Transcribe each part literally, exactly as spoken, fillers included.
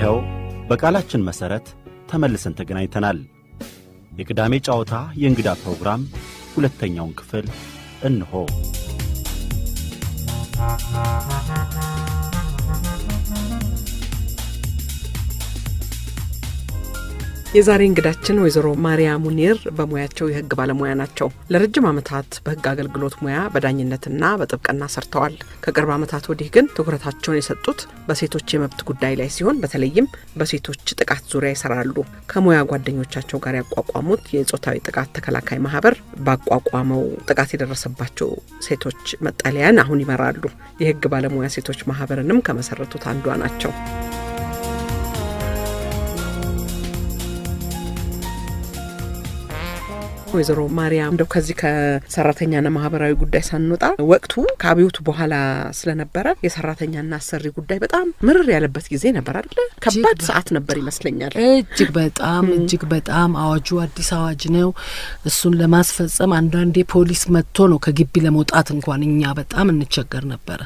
ይኸው በቃላችን መሰረት ተመልሰን ተገናኝተናል። የቅዳሜ ጫውታ የእንግዳ ፕሮግራም ሁለተኛውን ክፍል እንሆ። የዛሬ እንግዳችን ወይዘሮ ማርያ ሙኒር በሙያቸው የህግ ባለሙያ ናቸው። ለረጅም ዓመታት በህግ አገልግሎት ሙያ በዳኝነትና በጥብቅና ሰርተዋል። ከቅርብ ዓመታት ወዲህ ግን ትኩረታቸውን የሰጡት በሴቶች የመብት ጉዳይ ላይ ሲሆን በተለይም በሴቶች ጥቃት ዙሪያ ይሰራሉ። ከሙያ ጓደኞቻቸው ጋር ያቋቋሙት የጾታዊ ጥቃት ተከላካይ ማህበር ባቋቋመው ጥቃት የደረሰባቸው ሴቶች መጠለያን አሁን ይመራሉ። የህግ ባለሙያ ሴቶች ማህበርንም ከመሰረቱት አንዷ ናቸው። ወይዘሮ ማርያም እንደው ከዚህ ከሰራተኛና ማህበራዊ ጉዳይ ሳንወጣ ወቅቱ ካብዩት በኋላ ስለነበረ የሰራተኛና አሰሪ ጉዳይ በጣም ምርር ያለበት ጊዜ ነበር አይደል? ከባድ ሰዓት ነበር ይመስለኛል። እጅግ በጣም እጅግ በጣም አዋጁ አዲስ አዋጅ ነው። እሱን ለማስፈጸም አንዳንዴ ፖሊስ መጥቶ ነው ከግቢ ለመውጣት እንኳን እኛ በጣም እንቸገር ነበር።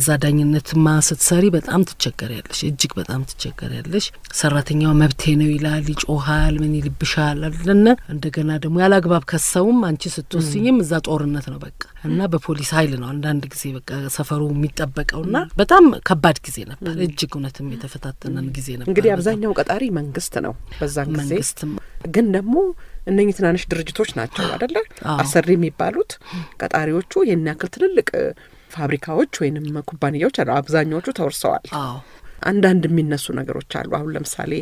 እዛ ዳኝነት ማስተሰሪ በጣም ትቸገራለሽ። እጅግ በጣም ትቸገራለሽ። ሰራተኛው መብቴ ነው ይላል፣ ይጮሃል፣ ምን ይልብሻል አይደልና እንደገና ደግሞ አላግባብ ከሰውም አንቺ ስትወስኝም እዛ ጦርነት ነው በቃ። እና በፖሊስ ኃይል ነው አንዳንድ ጊዜ በቃ ሰፈሩ የሚጠበቀውና በጣም ከባድ ጊዜ ነበር። እጅግ እውነትም የተፈታተነን ጊዜ ነበር። እንግዲህ አብዛኛው ቀጣሪ መንግስት ነው በዛን ጊዜ። መንግስት ግን ደግሞ እነኚህ ትናንሽ ድርጅቶች ናቸው አይደል? አሰሪ የሚባሉት ቀጣሪዎቹ የናክል ትልልቅ ፋብሪካዎች ወይንም ኩባንያዎች አሉ። አብዛኛዎቹ ተወርሰዋል። አዎ አንዳንድ የሚነሱ ነገሮች አሉ። አሁን ለምሳሌ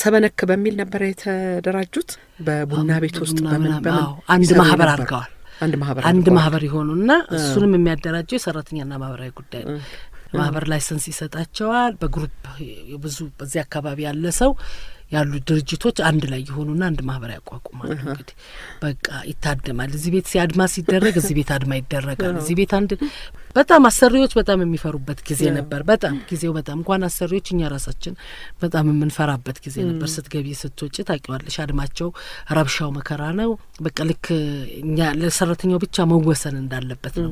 ሰበነክ በሚል ነበር የተደራጁት በቡና ቤት ውስጥ በመን በመን አንድ ማህበር አድርገዋል። አንድ ማህበር አንድ ማህበር ይሆኑና እሱንም የሚያደራጀው ሰራተኛና ማህበራዊ ጉዳይ ነው። ማህበር ላይሰንስ ይሰጣቸዋል። በግሩፕ ብዙ በዚህ አካባቢ ያለ ሰው ያሉ ድርጅቶች አንድ ላይ ይሆኑና አንድ ማህበር ያቋቁማሉ። እንግዲህ በቃ ይታደማል። እዚህ ቤት ሲያድማ ሲደረግ እዚህ ቤት አድማ ይደረጋል። እዚህ ቤት አንድ በጣም አሰሪዎች በጣም የሚፈሩበት ጊዜ ነበር። በጣም ጊዜው በጣም እንኳን አሰሪዎች እኛ ራሳችን በጣም የምንፈራበት ጊዜ ነበር። ስትገቢ ስትወጪ ታውቂዋለሽ አድማቸው ረብሻው መከራ ነው። በቃ ልክ እኛ ለሰራተኛው ብቻ መወሰን እንዳለበት ነው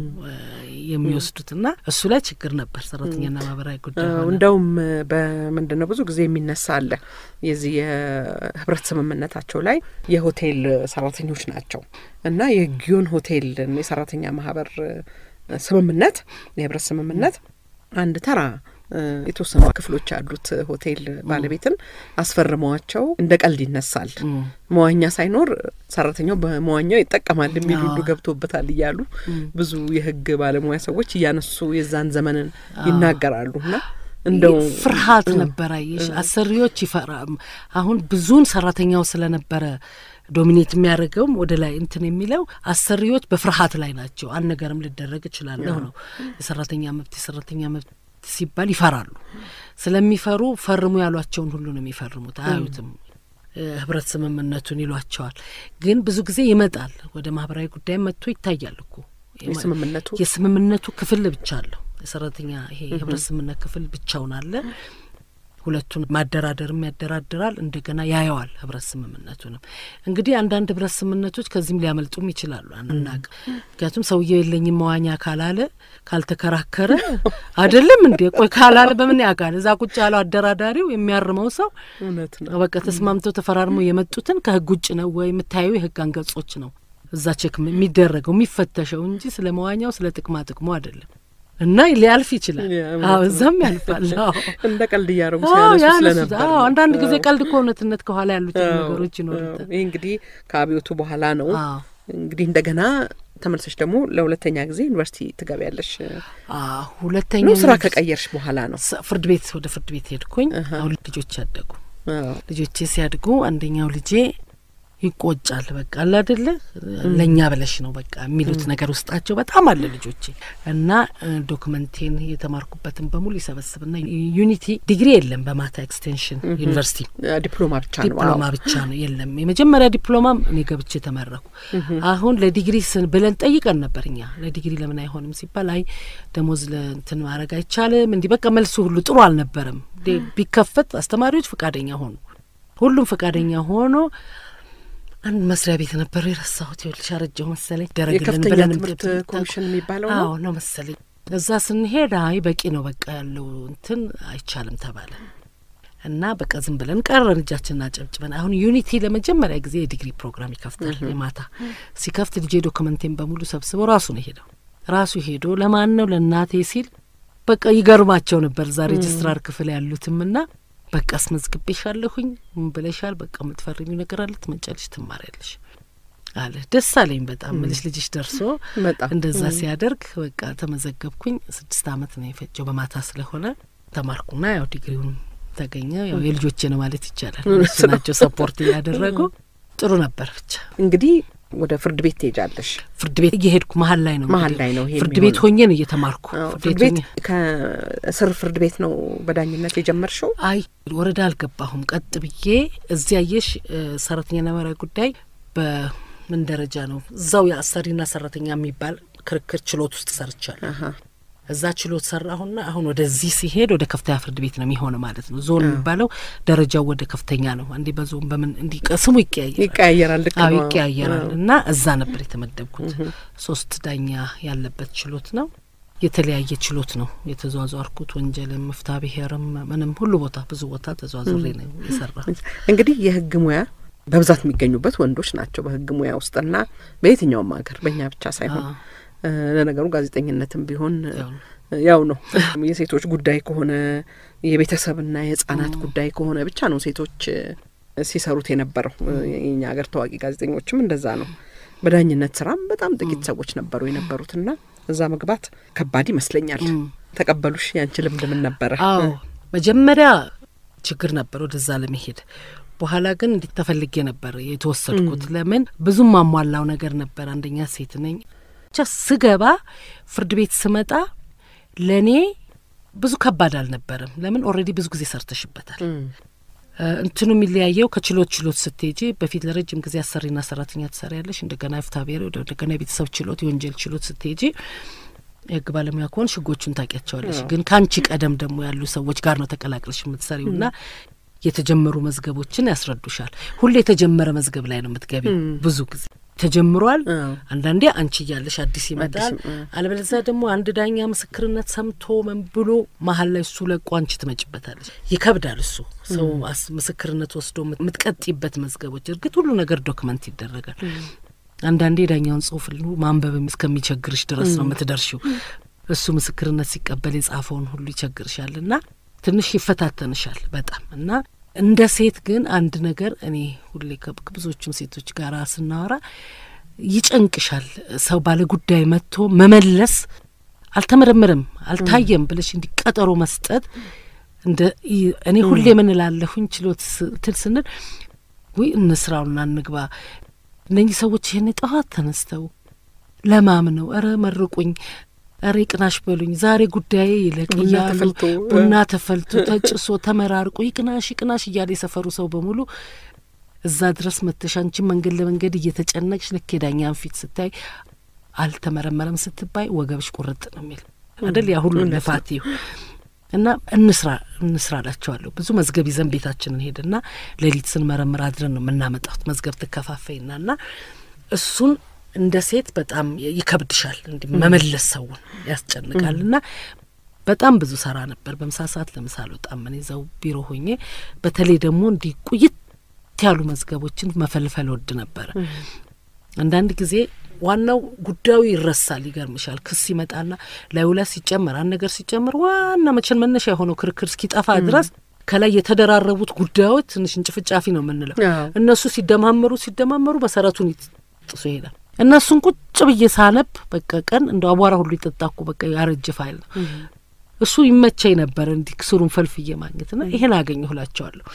የሚወስዱትና እሱ ላይ ችግር ነበር ሰራተኛና ማህበራዊ ጉዳይ። እንደውም በመንደነው ብዙ ጊዜ የሚነሳ አለ የዚህ ህብረት ስምምነታቸው ላይ የሆቴል ሰራተኞች ናቸው እና የጊዮን ሆቴል የሰራተኛ ማህበር ስምምነት የህብረት ስምምነት አንድ ተራ የተወሰኑ ክፍሎች ያሉት ሆቴል ባለቤትን አስፈርመዋቸው እንደቀልድ ይነሳል። መዋኛ ሳይኖር ሰራተኛው በመዋኛው ይጠቀማል የሚሉሉ ገብቶበታል ይያሉ ብዙ የህግ ባለሙያ ሰዎች ያነሱ የዛን ዘመንን ይናገራሉና እንደው ፍርሃት ነበር። አይሽ አሰሪዎች ይፈራም አሁን ብዙን ሰራተኛው ስለነበረ ዶሚኔት የሚያደርገው ወደ ላይ እንትን የሚለው አሰሪዎች በፍርሃት ላይ ናቸው። አንድ ነገርም ሊደረግ ይችላል ነው የሰራተኛ መብት የሰራተኛ መብት ሲባል ይፈራሉ። ስለሚፈሩ ፈርሙ ያሏቸውን ሁሉ ነው የሚፈርሙት። አዩትም ህብረት ስምምነቱን ይሏቸዋል። ግን ብዙ ጊዜ ይመጣል ወደ ማህበራዊ ጉዳይ መጥቶ ይታያል እኮ የስምምነቱ የስምምነቱ ክፍል ብቻ አለው ሰራተኛ ይሄ ህብረት ስምምነት ክፍል ብቻውን አለ። ሁለቱን ማደራደርም ያደራደራል እንደገና ያያዋል ህብረት ስምምነቱንም። እንግዲህ አንዳንድ ህብረት ስምምነቶች ከዚህም ሊያመልጡም ይችላሉ አንናቅ። ምክንያቱም ሰውየው የለኝም መዋኛ ካላለ ካልተከራከረ አይደለም እንዴ ቆይ ካላለ በምን ያቃል? እዛ ቁጭ ያለው አደራዳሪው የሚያርመው ሰው እውነት ነው በቃ ተስማምተው ተፈራርመው የመጡትን ከህግ ውጭ ነው ወይ የምታየው የህግ አንቀጾች ነው እዛ ቼክ የሚደረገው የሚፈተሸው እንጂ ስለመዋኛው ስለጥቅማ ጥቅሙ አይደለም። እና ይልያልፍ ይችላል። አዎ እዛም ያልፋል። አዎ እንደ ቀልድ ያረጉ ሲያነሱ ስለነበር አዎ አንዳንድ ጊዜ ቀልድ ከሆነትነት ከኋላ ያሉት ነገሮች ይኖርታል። ይሄ እንግዲህ ካብዩቱ በኋላ ነው። እንግዲህ እንደገና ተመልሰሽ ደግሞ ለሁለተኛ ጊዜ ዩኒቨርሲቲ ትገበያለሽ። አዎ ሁለተኛ ነው ስራ ከቀየርሽ በኋላ ነው ፍርድ ቤት ወደ ፍርድ ቤት ሄድኩኝ። አሁን ልጆች ያደጉ ልጆቼ ሲያድጉ አንደኛው ልጄ ይቆጫል በቃ አይደለ ለኛ ብለሽ ነው በቃ የሚሉት ነገር ውስጣቸው በጣም አለ ልጆቼ። እና ዶክመንቴን የተማርኩበትን በሙሉ ይሰበስብና ዩኒቲ ዲግሪ የለም በማታ ኤክስቴንሽን ዩኒቨርሲቲ ዲፕሎማ ብቻ ነው ዲፕሎማ ብቻ ነው የለም የመጀመሪያ ዲፕሎማም እኔ ገብቼ ተመረኩ። አሁን ለዲግሪ ስን ብለን ጠይቀን ነበርኛ ለዲግሪ ለምን አይሆንም ሲባል አይ ደሞዝ ለእንትን ማረግ አይቻልም እንዴ በቃ መልሱ ሁሉ ጥሩ አልነበረም። ቢከፈት አስተማሪዎች ፍቃደኛ ሆኑ ሁሉም ፍቃደኛ ሆኖ አንድ መስሪያ ቤት ነበር የራሳውት ይልሽ አረጀው መሰለኝ ደረገልን ብለን ምርት ኮሚሽን የሚባለው ነው አዎ ነው መሰለኝ። እዛ ስንሄድ አይ በቂ ነው በቃ ያለው እንትን አይቻለም ተባለ። እና በቃ ዝም ብለን ቀረን እጃችንን አጨብጭበን አሁን ዩኒቲ ለመጀመሪያ ጊዜ ዲግሪ ፕሮግራም ይከፍታል ለማታ ሲከፍት ልጄ ዶክመንቴን በሙሉ ሰብስቦ ራሱ ነው ሄደው ራሱ ሄዶ ለማን ነው ለናቴ ሲል በቃ ይገርማቸው ነበር ዛ ሬጅስትራር ክፍል ያሉትምና በቃ አስመዝግቤሻለሁኝ ምን ብለሻል በቃ ምትፈርሚው ነገር አለ ትመጫለሽ ትማሪያለሽ አለ ደስ አለኝ በጣም ልጅ ልጅሽ ደርሶ እንደዛ ሲያደርግ በቃ ተመዘገብኩኝ ስድስት አመት ነው የፈጀው በማታ ስለሆነ ተማርኩና ያው ዲግሪውን ታገኘው ያው የልጆቼ ነው ማለት ይቻላል እናቸው ሰፖርት ያደረጉ ጥሩ ነበር ብቻ እንግዲህ ወደ ፍርድ ቤት ሄጃለሽ ፍርድ ቤት እየሄድኩ መሃል ላይ ነው መሃል ላይ ነው ፍርድ ቤት ሆኜ ነው እየተማርኩ ፍርድ ቤት ከስር ፍርድ ቤት ነው በዳኝነት የጀመርሽው አይ ወረዳ አልገባሁም ቀጥ ብዬ እዚያየሽ ሰራተኛ ነበር ጉዳይ በምን ደረጃ ነው እዛው ያሰሪና ሰራተኛ የሚባል ክርክር ችሎት ውስጥ ሰርቻለሁ አሃ እዛ ችሎት ሰራሁና አሁን ወደዚህ ሲሄድ ወደ ከፍተኛ ፍርድ ቤት ነው የሚሆነው ማለት ነው ዞን የሚባለው ደረጃው ወደ ከፍተኛ ነው አንዴ በዞን በምን እንዲቀስሙ ይቀያየራል ይቀያየራል ልክ ነው ይቀያየራልና እዛ ነበር የተመደብኩት ሶስት ዳኛ ያለበት ችሎት ነው የተለያየ ችሎት ነው የተዟዟርኩት ወንጀልም መፍታ ብሔርም ምንም ሁሉ ቦታ ብዙ ቦታ ተዟዟሬ ነው የሰራሁት እንግዲህ የህግ ሙያ በብዛት የሚገኙበት ወንዶች ናቸው በህግ ሙያ ውስጥና በየትኛው ማገር በእኛ ብቻ ሳይሆን ለነገሩ ጋዜጠኝነትም ቢሆን ያው ነው የሴቶች ጉዳይ ከሆነ የቤተሰብና የህፃናት ጉዳይ ከሆነ ብቻ ነው ሴቶች ሲሰሩት የነበረው የኛ ሀገር ታዋቂ ጋዜጠኞችም እንደዛ ነው በዳኝነት ስራም በጣም ጥቂት ሰዎች ነበሩ የነበሩትና እዛ መግባት ከባድ ይመስለኛል ተቀበሉሽ ያንቺ ልምድ ምን ነበር አዎ መጀመሪያ ችግር ነበር ወደዛ ለመሄድ በኋላ ግን እንድትፈልግ የነበረ የተወሰድኩት ለምን ብዙም ማሟላው ነገር ነበር አንደኛ ሴት ነኝ just ስገባ ፍርድ ቤት ስመጣ ለኔ ብዙ ከባድ አልነበረም ለምን ኦሬዲ ብዙ ጊዜ ሰርተሽበታል እንትኑም ይለያየው ከችሎት ችሎት ስትጂ በፊት ለረጅም ጊዜ አሰሪና ሰራተኛ ተሰራያለሽ እንደገና ፍታብየር እንደገና ቤተሰብ ችሎት የወንጀል ችሎት ስትጂ የህግ ባለሙያ ከሆን ሽጎቹን ታቂያቸዋለሽ ግን ካንቺ ቀደም ደሞ ያሉ ሰዎች ጋር ነው ተቀላቅለሽ የምትሰሪውና የተጀመሩ መዝገቦችን ያስረዱሻል ሁሌ የተጀመረ መዝገብ ላይ ነው የምትገቢው ብዙ ጊዜ ተጀምሯል አንዳንዴ አንቺ ያለሽ አዲስ ይመጣል አለበለዚያ ደግሞ አንድ ዳኛ መስክርነት ሰምቶ ምን ብሎ መሃል ላይ እሱ ለቋንጭ ተመጭበታለሽ ይከብዳል እሱ ሰው መስክርነት ወስዶ ምትቀጥይበት መዝገቦች እርግጥ ሁሉ ነገር ዶክመንት ይደረጋል አንዳንዴ ዳኛውን ጽሁፍ ሁሉ ማንበብ እስከሚቸግርሽ ድረስ ነው የምትደርሺው እሱ መስክርነት ሲቀበል የጻፈውን ሁሉ ይቸግርሻልና ትንሽ ይፈታተንሻል በጣም እና እንደ ሴት ግን አንድ ነገር እኔ ሁሌ ከብዙዎችም ሴቶች ጋር አስናወራ ይጨንቅሻል ሰው ባለ ጉዳይ መጥቶ መመለስ አልተመረመረም አልታየም ብለሽ እንዲቀጠሮ መስጠት እንደ እኔ ሁሌ ምን ላለሁኝ ችሎት ትልስነል ወይ እንስራውና እንግባ እነኚህ ሰዎች ይሄን ጣዋት ተነስተው ለማም ነው አረ መርቁኝ አሪቅናሽ በሉኝ ዛሬ ጉዳዬ ይለቅና ተፈልቶ ቡና ተፈልቶ ተጭሶ ተመራርቆ ይቅናሽ ይቅናሽ ይያለ ሰፈሩ ሰው በሙሉ እዛ ድረስ መተሻንቺ መንገል ለመንገድ እየተጨነቅሽ ለከዳኛን ፍት ስታይ አልተመረመረም ስትባይ ወገብሽ ቁርጥ ነው ማለት አይደል ያ ሁሉ ለፋቲው እና እንስራ እንስራላችኋለሁ ብዙ መዝገብ ይዘን ቤታችንን ሄድና ለሊትስን መረመራ አድረን ነው እናመጣሁት መዝገብ ተከፋፈይናና እሱን እንደ ሴት በጣም ይከብድሻል እንዴ መመለስ ሰው ያስጨንቃልና በጣም ብዙ ሰራ ነበር በመሳሳት ለምሳሌ በጣም እኔ ዘው ቢሮ ሆኜ በተለይ ደግሞ እንዲቁይት ያሉ መዝገቦችን መፈልፈል ወድ ነበር አንዳንድ ጊዜ ዋናው ጉዳዩ ይረሳል ይገርምሻል ክስ ይመጣና ላይውላስ ይጨመር አንድ ነገር ሲጨመር ዋና መቸን መነሻ የሆነው ክርክር እስኪጠፋ ድረስ ከላይ የተደራረቡት ጉዳዮች ትንሽ እንጭፍጫፊ ነው ምንለው እነሱ ሲደማመሩ ሲደማመሩ መሰረቱን ይጥሱ ይላል እናሱን ቁጭ ብዬ ሳነብ በቃ ቀን እንደው አባራ ሁሉ ይተጣኩ በቃ ያረጅ ፋይል እሱ ይመቸይ ነበር እንዲክሱሩን ፈልፍዬ ማግኘትና ይሄን አገኘሁላቸዋለሁ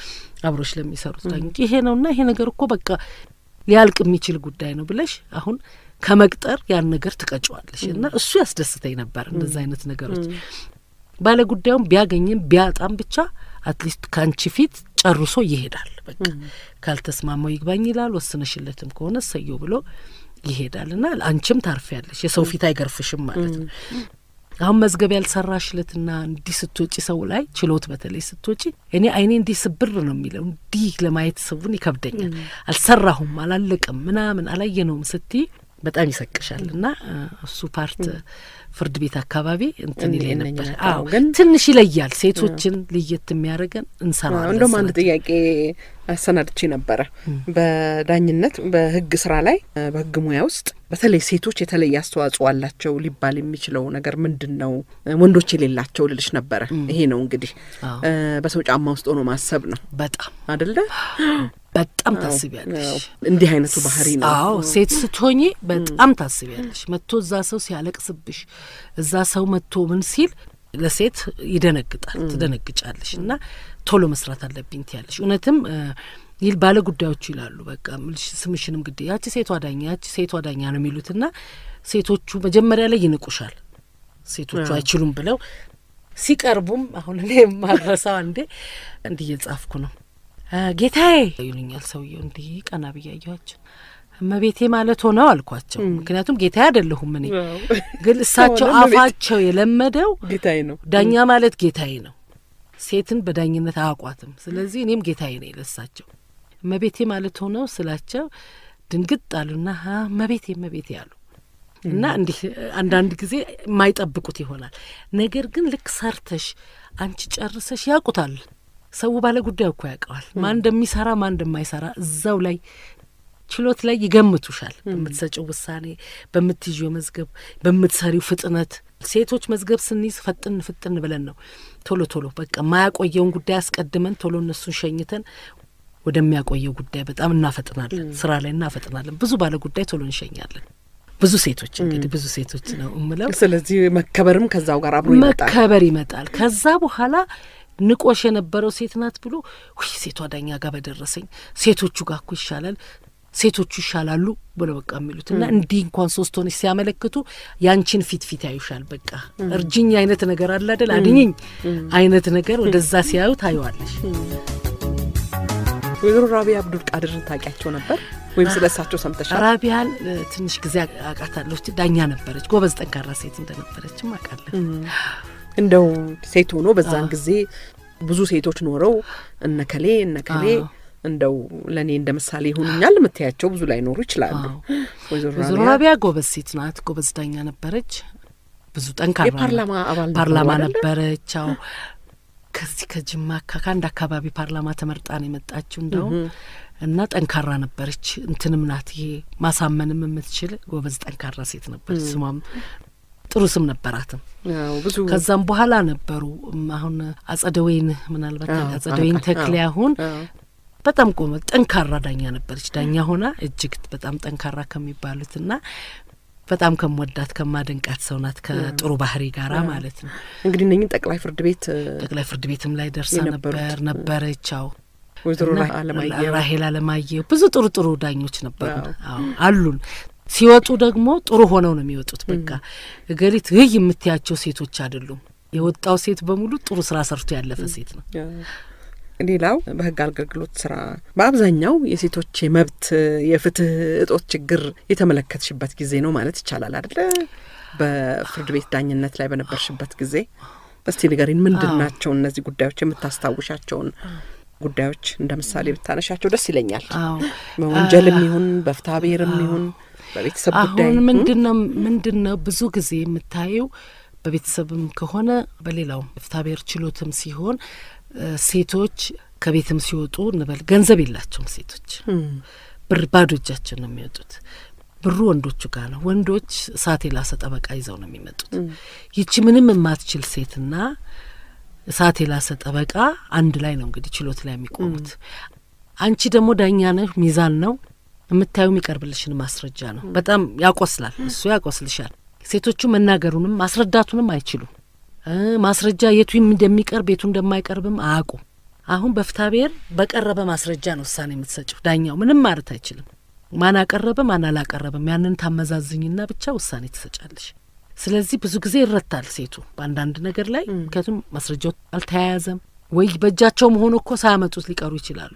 አብሮሽ ለሚሰሩት ዳኝት ይሄ ነውና ይሄ ነገር እኮ በቃ ሊያልቅ የሚችል ጉዳይ ነው ብለሽ አሁን ከመቅጠር ያን ነገር ተቀጫዋለሽና እሱ ያስደስተይ ነበር እንደዛ አይነት ነገሮች ባለ ጉዳዩም ቢያገኝም ቢያጣም ብቻ አትሊስት ካንቺ ፊት ጨርሶ ይሄዳል በቃ ካልተስማማው ይግባኝ ይላል ወስነሽለትም ከሆነ ሰዩ ብሎ ይሄዳልና አንቺም ታርፊያለሽ የሰው ፊት አይገርፍሽም ማለት ነው አሁን መዝገብ ያልሰራሽለትና እንዲህ ስትወጪ ሰው ላይ ችሎት በተለይ ስትወጪ እኔ አይኔ እንዲህ ስብር ነው የሚለው እንዲህ ለማየት ሰውን ይከብደኛል አልሰራሁም አላለቀም ምናምን አላየነውም ስትይ በጣም ይሰቅሻልና እሱ ፓርት ፍርድ ቤት አካባቢ እንትን ይለኝ ነበር። አዎ ትንሽ ይለያል ሴቶችን ለየት የሚያደርገን እንሰራለን። እንደውም አንድ ጥያቄ አሰናድቼ ነበር በዳኝነት በህግ ስራ ላይ በህግ ሙያ ውስጥ በተለይ ሴቶች የተለየ አስተዋጽኦ አላቸው ሊባል የሚችለው ነገር ምንድነው ወንዶች የሌላቸው ልልሽ ነበር። ይሄ ነው እንግዲህ በሰው ጫማ ውስጥ ሆኖ ማሰብ ነው በጣም አይደለ በጣም ታስቢያለሽ እንዲህ አይነቱ ባህሪ ነው። አዎ ሴት ስትሆኚ በጣም ታስቢያለሽ መጥቶ እዛ ሰው ሲያለቅስብሽ እዛ ሰው መጥቶ ምን ሲል ለሴት ይደነግጣል ትደነግጫለሽና ቶሎ መስራት አለብኝ ትያለሽ። እነተም ይል ባለ ጉዳዮች ይላሉ በቃ ምልሽ ስምሽንም ግድ ያቺ ሴቷ ዳኛ ያቺ ሴቷ ዳኛ ነው የሚሉትና ሴቶቹ መጀመሪያ ላይ ይንቁሻል ሴቶቹ አይችሉም ብለው ሲቀርቡም አሁን ላይ ማረሳው አንዴ እንዴ እየጻፍኩ ነው ጌታዬ ይሉኛል ሰውየው እንዴ ቀና በያያችሁ መቤቴ ማለት ሆነው አልኳቸው ምክንያቱም ጌታ አይደለሁም እኔ ግን እሳቸው አፋቸው የለመደው ጌታዬ ነው ዳኛ ማለት ጌታዬ ነው ሴትን በዳኝነት አቋቋተም ስለዚህ እኔም ጌታዬ ነኝ ለሳቸው መቤቴ ማለት ሆነው ስላቸው ድንግጥ አሉና ሀ መቤቴ መቤቴ አሉ እና እንዴ አንድ አንድ ጊዜ ማይጠብቁት ይሆናል ነገር ግን ልክ ሰርተሽ አንቺ ጨርሰሽ ያቁታል ሰው ባለ ጉዳይ እኮ ያቀዋል ማን እንደሚሰራ ማን እንደማይሰራ እዛው ላይ ችሎት ላይ ይገምቱሻል በመትሰጪው ውሳኔ በመትጂው መዝገብ በመትሰሪው ፍጥነት ሴቶች መዝገብ ስንይዝ ፈጥን ፈጥን ብለን ነው ቶሎ ቶሎ በቃ ማያቆየውን ጉዳይ አስቀድመን ቶሎ እነሱን ሸኝተን ወደሚያቆየው ጉዳይ በጣም እናፈጥናለን ስራ ላይ እናፈጥናለን ብዙ ባለ ጉዳይ ቶሎ እንሸኛለን ብዙ ሴቶች እንግዲህ ብዙ ሴቶች ነው እምለው ስለዚህ መከበርም ከዛው ጋር አብሮ ይመጣል መከበር ይመጣል ከዛ በኋላ ንቆሽ የነበረው ሴትናት ብሎ ወይ ሴቷ ዳኛ ጋር በደረሰኝ ሴቶቹ ጋር እኮ ይሻላል ሴቶቹ ይሻላሉ ብለው በቃ የሚሉትና እንዲህ እንኳን ሶስት ሆነሽ ሲያመለክቱ ያንቺን ፊት ፊት ያዩሻል በቃ እርጅኝ አይነት ነገር አለ አይደል አድኝኝ አይነት ነገር ወደዛ ሲያዩ ታዩዋለሽ። ወይዘሮ ራቢያ አብዱል ቃድርን ታውቂያቸው ነበር ወይስ ስለሳቸው ሰምተሻል? ራቢያን ትንሽ ጊዜ አቃታለሁ ዳኛ ነበረች ጎበዝ ጠንካራ ሴት እንደነበረችም አቃለሁ እንደው ሴት ሆኖ በዛን ጊዜ ብዙ ሴቶች ኖረው እነከሌ እነከሌ እንደው ለኔ እንደምሳሌ ይሆንኛል መታያቸው ብዙ ላይ ኖር ይችላል። ወይዘሮ ራቢያ ጎበዝ ሴት ናት ጎበዝ ዳኛ ነበረች ብዙ ጠንካራ ፓርላማ አባል ፓርላማ ነበረች አው ከዚህ ከጅማ ከካንዳ አካባቢ ፓርላማ ተመርጣን የመጣችው እንደው እና ጠንካራ ነበረች እንትንም ናት ይሄ ማሳመንም የምትችል ጎበዝ ጠንካራ ሴት ነበረች ስሟም ጥሩ ስም ነበራትም። አዎ ብዙ ከዛም በኋላ ነበሩ አሁን አጸደወይን ምናልባት አጸደወይን ተክሊያ ሆን በጣም ቆመ ጠንካራ ዳኛ ነበርች ዳኛ ሆና እጅግ በጣም ጠንካራ ከሚባሉትና በጣም ከመወዳት ከማደንቃት ሰውናት ከጥሩ ባህሪ ጋራ ማለት ነው። እንግዲህ እነኚህ ጠቅላይ ፍርድ ቤት ጠቅላይ ፍርድ ቤትም ላይ ደርሳ ነበር ነበረቻው ወይዘሮ አለማየሁ ራሄል አለማየሁ ብዙ ጥሩ ጥሩ ዳኞች ነበሩ አሉን ሲወጡ ደግሞ ጥሩ ሆነው ነው የሚወጡት በቃ እገሊት ይህ የምትያቸው ሴቶች አይደሉም የወጣው ሴት በሙሉ ጥሩ ስራ ሰርቶ ያለፈ ሴት ነው። ሌላው በህግ አገልግሎት ስራ በአብዛኛው የሴቶች የመብት የፍትህ እጦት ችግር የተመለከተሽበት ጊዜ ነው ማለት ይቻላል አይደለ? በፍርድ ቤት ዳኝነት ላይ በነበርሽበት ጊዜ እስቲ ንገሪን ምንድናቸው እነዚህ ጉዳዮች የምታስታውሻቸው ጉዳዮች እንደምሳሌ ብታነሻቸው ደስ ይለኛል። አዎ ወንጀልም ይሁን በፍታብሔርም ይሁን በቤተሰብ ጉዳይ አሁን ምንድነው ምንድነው ብዙ ጊዜ የምታየው በቤተሰብም ከሆነ በሌላው በፍታብሔር ችሎትም ሲሆን ሴቶች ከቤትም ሲወጡ ንበል ገንዘብ የላቸውም ሴቶች ብር ባዶ እጃቸው ነው የሚወጡት ብሩ ወንዶቹ ጋር ነው ወንዶች እሳት የላሰ ጠበቃ ይዘው ነው የሚመጡት ይቺ ምንም የማትችል ሴትና እሳት የላሰ ጠበቃ አንድ ላይ ነው እንግዲህ ችሎት ላይ የሚቆሙት አንቺ ደግሞ ዳኛ ነሽ ሚዛን ነው የምታዩም ይቀርብልሽን ማስረጃ ነው በጣም ያቆስላል እሱ ያቆስልሻል ሴቶቹ መናገሩንም ማስረዳቱንም አይችሉም ማስረጃ የቱም እንደሚቀርብ የቱም እንደማይቀርብም አቁ አሁን በፍታብሔር በቀረበ ማስረጃ ነው ውሳኔ የምትሰጪው ዳኛው ምንም ማለት አይችልም ማን አቀረበ ማን አላቀረበ ያንን ታመዛዝኝና ብቻ ውሳኔ ትሰጫለሽ ስለዚህ ብዙ ጊዜ ይረታል ሴቱ በአንድ ነገር ላይ ከቱም ማስረጃው አልተያያዘም ወይ በጃቸው መሆኑ እኮ ሳያመጡት ሊቀሩ ይችላል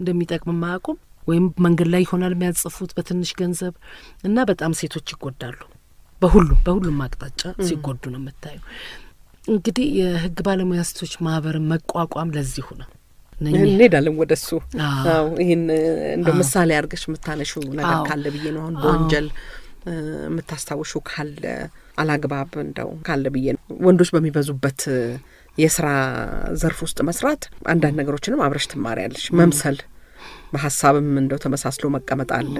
እንደሚጠቅም ማቁ ወይም መንገድ ላይ ይሆናል የሚያጽፉት በትንሽ ገንዘብ እና በጣም ሴቶች ይጎዳሉ በሁሉ በሁሉ ማቅጣጫ ሲጎዱ ነው መታዩ እንግዲህ የህግ ባለሙያ ሴቶች ማህበር መቋቋም ለዚህ ነው እኔ ዳለም ወደሱ አዎ ይሄን እንደ ምሳሌ አርገሽ መታነሽው ነገር ካለ ብዬ ነው አሁን ወንጀል የምታስተዋውሹ ካለ አላግባብ እንደው ካለ በየን ወንዶች በሚበዙበት የሥራ ዘርፍ ውስጥ መስራት አንዳንድ ነገሮችንም አብረሽ ተማሪያለሽ መምሰል በሐሳብም እንደው ተመሳስሎ መቀመጥ አለ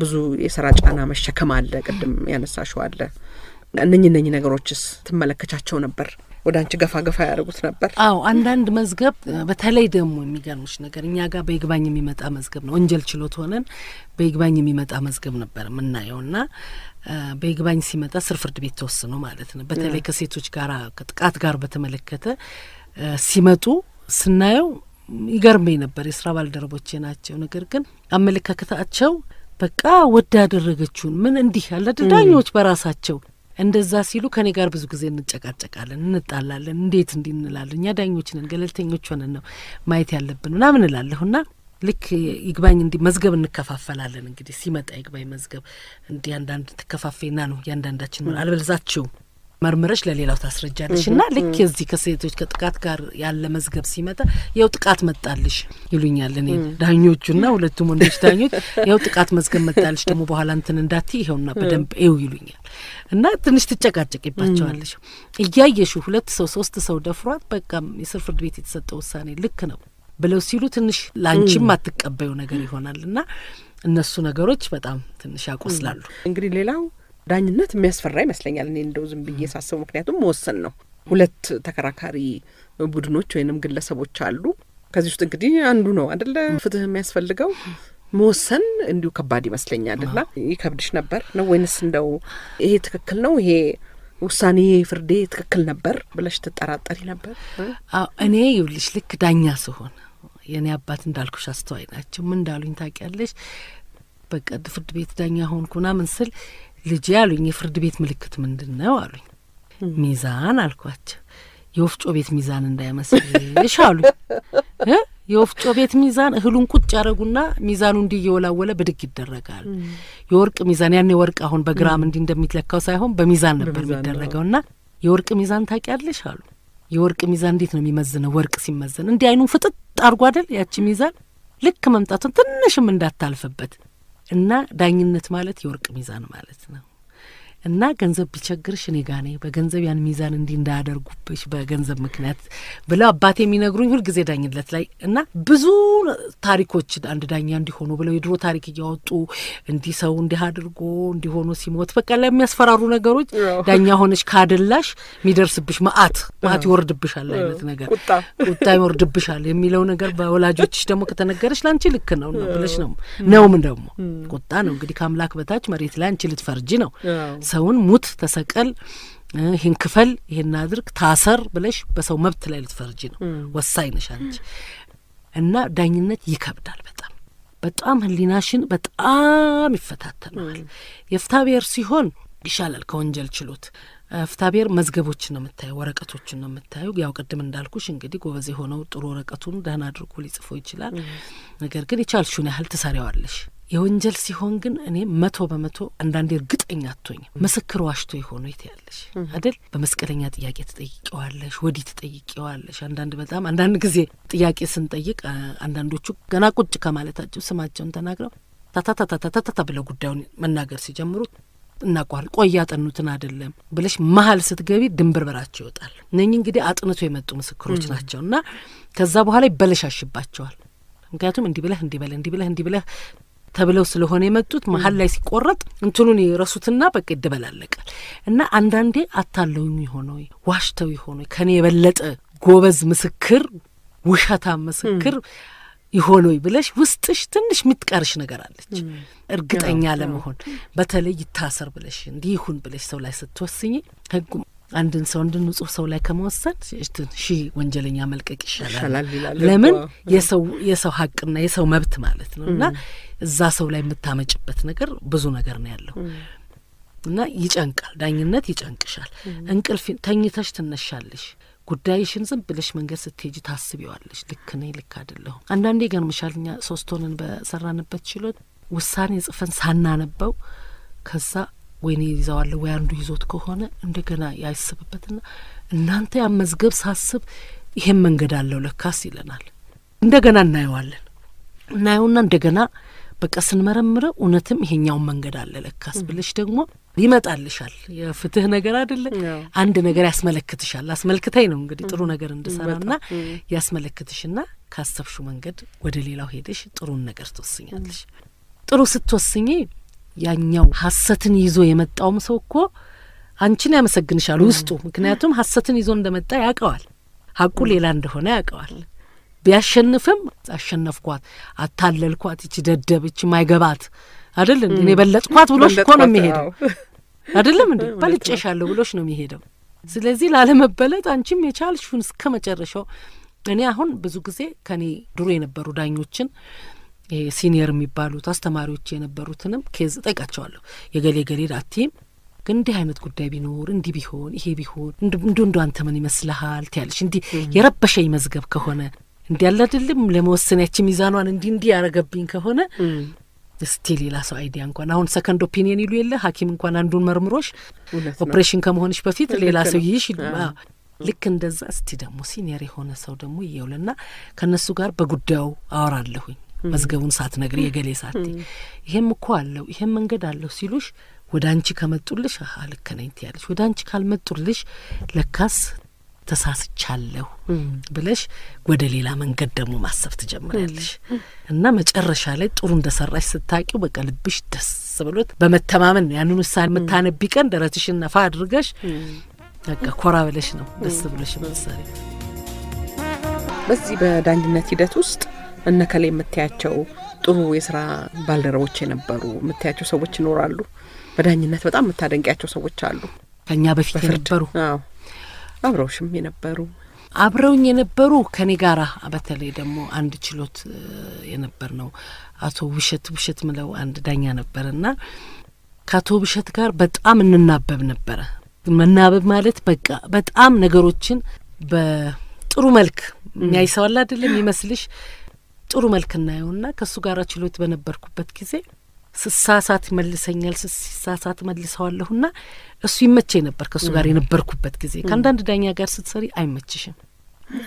ብዙ የሥራ ጫና መሸከም አለ ቀደም ያነሳሽው አለ እነኚህ እነኚህ ነገሮችስ ተመለከቻቸው ነበር ወዳንቺ ገፋ ገፋ ያደርጉት ነበር አው አንዳንድ መዝገብ በተለይ ደሙ የሚገርምሽ ነገር እኛ ጋር በይግባኝ የሚመጣ መዝገብ ነው ወንጀል ችሎት ሆነን በይግባኝ የሚመጣ መዝገብ ነበር ምናየውና በይግባኝ ሲመጣ ስር ፍርድ ቤት ተወስኖ ማለት ነው በተለይ ከሴቶች ጋር ከጥቃት ጋር በተመለከተ ሲመጡ ስናየው ይገርመኝ ነበር የሥራ ባልደረቦቼ ናቸው ነገር ግን አመለካከታቸው በቃ ወዳ ያደረገችው ምን እንዲህ ያለ ዳኞች በራሳቸው እንደዛ ሲሉ ከኔ ጋር ብዙ ጊዜ እንጨቃጨቃለን እንጣላለን እንዴት እንድንላለን ያ ዳኞችን ገለልተኞች ሆነን ነው ማየት ያለብን እና ምን ላለሁና ልክ ይግባኝ እንዲ መዝገብ እንከፋፈላለን እንግዲህ ሲመጣ ይግባኝ መዝገብ እንዲ አንዳንድ ተከፋፈይና ነው ያንዳንዳችን ነው አልበለዛችሁ መርመረሽ ለሌላው ታስረጃለሽና ልክ እዚህ ከሴቶች ከጥቃት ጋር ያለ መዝገብ ሲመጣ ያው ጥቃት መጣልሽ ይሉኛል እኔ ዳኞቹና ሁለቱም ወንዶች ዳኞች ያው ጥቃት መዝገብ መጣልሽ ደሞ በኋላ እንትን እንዳት ይሄውና በደንብ እዩ ይሉኛል እና ትንሽ ትጨቃጨቂባቸዋለሽ እያየሽ ሁለት ሰው ሶስት ሰው ደፍሯት በቃ የስር ፍርድ ቤት የተሰጠው ውሳኔ ልክ ነው ብለው ሲሉ ትንሽ ላንቺም አትቀበዩ ነገር ይሆናልና እነሱ ነገሮች በጣም ትንሽ ያቆስላሉ እንግዲህ ሌላው ዳኝነት የሚያስፈራ ይመስለኛል እኔ እንደው ዝም ብዬ ሳስበው ምክንያቱም ወሰን ነው ሁለት ተከራካሪ ቡድኖች ወይንም ግለሰቦች አሉ ከዚህ ውስጥ እንግዲህ አንዱ ነው አይደለ ፍትህ የሚያስፈልገው ወሰን እንዲሁ ከባድ ይመስለኛልና ይከብድሽ ነበር ነው ወይስ እንደው ይሄ ትክክል ነው ይሄ ውሳኔ ፍርዴ ትክክል ነበር ብለሽ ተጠራጠሪ ነበር አዎ እኔ ይውልሽ ልክ ዳኛ ስሆን የኔ አባት እንዳልኩሽ አስተዋይ ናቸው ምን እንዳሉኝ ታውቂያለሽ በቃ ፍርድ ቤት ዳኛ ሆንኩና ምን ስል ልጅ ያሉኝ የፍርድ ቤት ምልክት ምንድነው አሉኝ ሚዛን አልኳቸው የወፍጮ ቤት ሚዛን እንዳይመስልሽ አሉኝ እ የወፍጮ ቤት ሚዛን እህሉን ቁጭ ያረጉና ሚዛኑ እንዲየወላወለ ብድግ ይደረጋል የወርቅ ሚዛን ያኔ ወርቅ አሁን በግራም እንዲ እንደሚለካው ሳይሆን በሚዛን ነበር የሚደረገውና የወርቅ ሚዛን ታውቂያለሽ አሉ የወርቅ ሚዛን እንዴት ነው የሚመዝነው ወርቅ ሲመዘን እንዲ አይኑን ፍጥጥ አርጓ አይደል ያቺ ሚዛን ልክ መምጣቱን ትንሽም እንዳታልፈበት እና ዳኝነት ማለት የወርቅ ሚዛን ማለት ነው እና ገንዘብ ቢቸግርሽ እኔ ጋር ነኝ በገንዘብ ያን ሚዛን እንዲ እንዳደርጉብሽ በገንዘብ ምክንያት ብለው አባቴ የሚነግሩኝ ሁሉ ጊዜ ዳኝነት ላይ እና ብዙ ታሪኮች አንድ ዳኛ እንዲሆኑ ብለው የድሮ ታሪክ ያወጡ እንዲ ሰው እንዲያድርጎ እንዲሆኑ ሲሞት በቃ ለሚያስፈራሩ ነገሮች ዳኛ ሆነሽ ካደላሽ ሚደርስብሽ ማአት ማአት ይወርድብሻል አይነት ነገር ቁጣ ቁጣ ይወርድብሻል የሚለው ነገር በወላጆችሽ ደሞ ከተነገረሽ ላንቺ ልክ ነው ነው ብለሽ ነው ነው ምን ደሞ ቁጣ ነው እንግዲህ ካምላክ በታች መሬት ላይ አንቺ ልትፈርጂ ነው ሰውን ሙት ተሰቀል ይሄን ክፈል ይሄን አድርክ ታሰር ብለሽ በሰው መብት ላይ ልትፈርጂ ነው ወሳኝ ነሽ አንቺ እና ዳኝነት ይከብዳል በጣም በጣም ህሊናሽን በጣም ይፈታተናል የፍታብየር ሲሆን ይሻላል ከወንጀል ችሎት ፍታብየር መዝገቦችን ነው መታየው ወረቀቶችን ነው መታየው ያው ቀደም እንዳልኩሽ እንግዲህ ጎበዝ የሆነው ጥሩ ወረቀቱን ደህና አድርጎ ሊጽፈው ይችላል ነገር ግን ይቻልሽውን ያህል ተሳሪዋለሽ የወንጀል ሲሆን ግን እኔ መቶ በመቶ አንዳንዴ እርግጠኛ አትሆኝ መስክሩ አሽቶ ይሆኑ ይታያለሽ አይደል በመስቀለኛ ጥያቄ ተጠይቀዋለሽ ወዲት ተጠይቀዋለሽ አንዳንድ በጣም አንዳንድ ጊዜ ጥያቄ ስንጠይቅ አንዳንዶቹ ገና ቁጭ ከማለታቸው ስማቸውን ተናግረው ታታታታታታ ብለው ጉዳዩን መናገር ሲጀምሩ እናቋል ቆያ አጥኑትን አይደለም ብለሽ መሃል ስትገቢ ድንብር በራቸው ይወጣል ነኝ እንግዲህ አጥንቶ የመጡ መስክሮች ናቸውና ከዛ በኋላ ይበለሻሽባቸዋል ምክንያቱም እንዲ ብለህ እንዲ በለ እንዲ ብለህ እንዲ ብለህ ተብለው ስለሆነ የመጡት መሃል ላይ ሲቆረጥ እንትኑን ይረሱትና በቃ ይደበላለቃል እና አንዳንዴ አታለውኝ ሆነው ዋሽተው ሆነው ከኔ የበለጠ ጎበዝ ምስክር ውሻታ ምስክር ይሆነው ብለሽ ውስጥሽ ትንሽ ምትቀርሽ ነገር አለች እርግጠኛ ለመሆን በተለይ ይታሰር ብለሽ እንዲህ ይሁን ብለሽ ሰው ላይ ስትወስኚ ህጉ አንድን ሰው እንድን ንጹህ ሰው ላይ ከመወሰን እሺ ወንጀለኛ መልቀቅ ይሻላል ለምን የሰው የሰው ሀቅና የሰው መብት ማለት ነውና እዛ ሰው ላይ መታመጭበት ነገር ብዙ ነገር ነው ያለው እና ይጨንቃል ዳኝነት ይጨንቅሻል እንቅልፍ ተኝተሽ ትነሻለሽ ጉዳይሽን ዝም ብለሽ መንገር ስትሄጂ ታስቢዋለሽ ልክ ነኝ ልክ አይደለሁ አንዳንዴ ገርምሻልኛ ሶስቶንን በሰራንበት ችሎት ውሳኔ ጽፈን ሳናነበው ከዛ ወይኔ ይዛዋል ወይ አንዱ ይዞት ከሆነ እንደገና ያይስብበትና እናንተ ያመዝገብ ሳስብ ይሄን መንገድ አለው ለካስ ይለናል እንደገና እናየዋለን እናየውና እንደገና በቃ ስንመረምር እውነትም ይሄኛው መንገድ አለ ለካስ ብልሽ ደግሞ ይመጣልሻል የፍትህ ነገር አይደለ አንድ ነገር ያስመለክትሻል አስመልክታይ ነው እንግዲህ ጥሩ ነገር እንድሰራና ያስመለክትሽና ካሰብሽው መንገድ ወደ ሌላው ሄደሽ ጥሩን ነገር ተወስኛለሽ ጥሩ ስትወስኚ ያኛው ሐሰትን ይዞ የመጣውም ሰው እኮ አንቺን ያመሰግንሻል ውስጡ ምክንያቱም ሐሰትን ይዞ እንደመጣ ያቀዋል ሐቁ ሌላ እንደሆነ ያቀዋል ቢያሸንፍም አሸነፍኳት አታለልኳት እቺ ደደብች ማይገባት አይደል እንዴ በለጥኳት ብሎሽ እኮ ነው የሚሄደው አይደለም እንዴ ባልጨሻለሁ ብሎሽ ነው የሚሄደው ስለዚህ ላለመበለጥ አንቺም የቻልሽውን እስከመጨረሻው እኔ አሁን ብዙ ጊዜ ከኔ ድሮ የነበሩ ዳኞችን ሲኒየር የሚባሉት አስተማሪዎች የነበሩትንም ከዚህ ጠይቃቸዋለሁ የገሌ ገሌ ዳቲም እንዴ አይነት ጉዳይ ቢኖር እንዲ ቢሆን ይሄ ቢሆን እንዱ እንዱ አንተ ምን ይመስልሃል ታያለሽ እንዴ የረበሸኝ መዝገብ ከሆነ እንዴ ያለደልም ለመወሰነች ሚዛኗን እንዲ እንዲ ያረጋብኝ ከሆነ ስቲል ላስ አይዲያ እንኳን አሁን ሰከንድ ኦፒኒየን ይሉ የለ ሐኪም እንኳን አንዱን መርምሮሽ ኦፕሬሽን ከመሆንሽ በፊት ሌላ ሰው ይይሽ ልክ እንደዛ እስቲ ደሞ ሲኒየር የሆነ ሰው ደሞ ይየውልና ከነሱ ጋር በጉዳዩ አወራለሁኝ መዝገቡን ሰዓት ነግሬ የገሌ ሰዓት ይሄም እኮ አለው ይሄም መንገድ አለው ሲሉሽ ወዳንቺ ከመጡልሽ አልክ ነኝ ትያለሽ ወዳንቺ ካልመጡልሽ ለካስ ተሳስቻለሁ ብለሽ ወደ ሌላ መንገድ ደሞ ማሰብ ትጀምራለሽ እና መጨረሻ ላይ ጥሩ እንደሰራሽ ስታቂው በቃ ልብሽ ደስ ብሎት በመተማመን ያንኑ ሳን መታነብቀን ደረትሽን ነፋ አድርገሽ በቃ ኮራ ብለሽ ነው ደስ ብሎሽ መሰሪ በዚህ በዳንግነት ሂደት ውስጥ እነከለ የምትያቸው ጥሩ የሥራ ባልደረቦች የነበሩ የምትያቸው ሰዎች ይኖራሉ በዳኝነት በጣም መታደንቂያቸው ሰዎች አሉ ከኛ በፊት የነበሩ አዎ አብረውሽም የነበሩ አብረውኝ የነበሩ ከኔ ጋራ በተለይ ደግሞ አንድ ችሎት የነበር ነው አቶ ውሸት ውሸት ምለው አንድ ዳኛ ነበርና ካቶ ውሸት ጋር በጣም እንናበብ ነበር መናበብ ማለት በቃ በጣም ነገሮችን በጥሩ መልክ የሚያይሰዋል አይደለም ይመስልሽ ጥሩ መልክ እናየውና ከሱ ጋራ ችሎት በነበርኩበት ጊዜ ስሳሳት መልሰኛል ስሳሳት መልሰዋለሁና እሱ ይመቸ ነበር ከሱ ጋር የነበርኩበት ጊዜ ካንድ አንድ ዳኛ ጋር ስትሰሪ አይመችሽም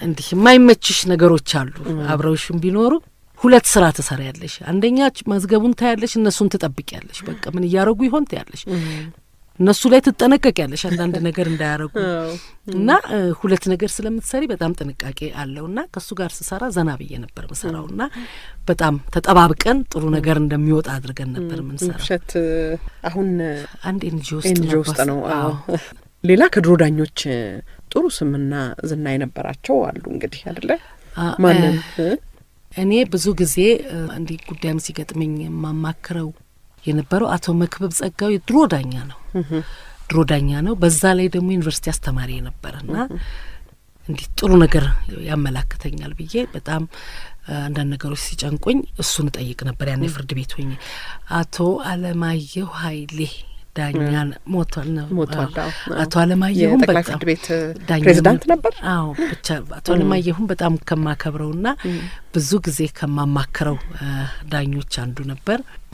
እንዴ የማይመችሽ ነገሮች አሉ አብረውሽም ቢኖሩ ሁለት ስራ ተሰራያለሽ አንደኛ መዝገቡን ታያለሽ እነሱን ተጠብቂያለሽ በቃ ምን ያረጉ ይሆን ታያለሽ እነሱ ላይ ተጠነቀቂያለሽ አንድ አንድ ነገር እንዳያረጉ እና ሁለት ነገር ስለምትሰሪ በጣም ጥንቃቄ አለውና ከሱ ጋር ስሰራ ዘናብዬ ነበር መስራውና በጣም ተጠባብቀን ጥሩ ነገር እንደሚወጣ አድርገን ነበር ምንሰራ ውሸት አሁን አንድ ኤንጂኦስ ነው አዎ ሌላ ከድሮ ዳኞች ጥሩ ስምና ዝና የነበራቸው አሉ እንግዲህ አይደለ ማንንም እኔ ብዙ ጊዜ አንዲ ጉዳይም ሲገጥመኝ ማማከረው የነበረው አቶ መክብብ ጸጋው ድሮ ዳኛ ነው ድሮ ዳኛ ነው በዛ ላይ ደግሞ ዩኒቨርሲቲ አስተማሪ ነበርና እንዴ ጥሩ ነገር ያመላክተኛል ብዬ በጣም አንዳንድ ነገሮች ሲጨንቁኝ እሱን ጠይቅ ነበር ያኔ ፍርድ ቤት ሆኜ አቶ አለማየሁ ኃይሌ ዳኛ ሞቷል ነው አቶ አለማየሁ በጣም ፍርድ ቤት ፕሬዝዳንት ነበር አዎ ብቻ አቶ አለማየሁ በጣም ከማከብረውና ብዙ ጊዜ ከማማከረው ዳኞች አንዱ ነበር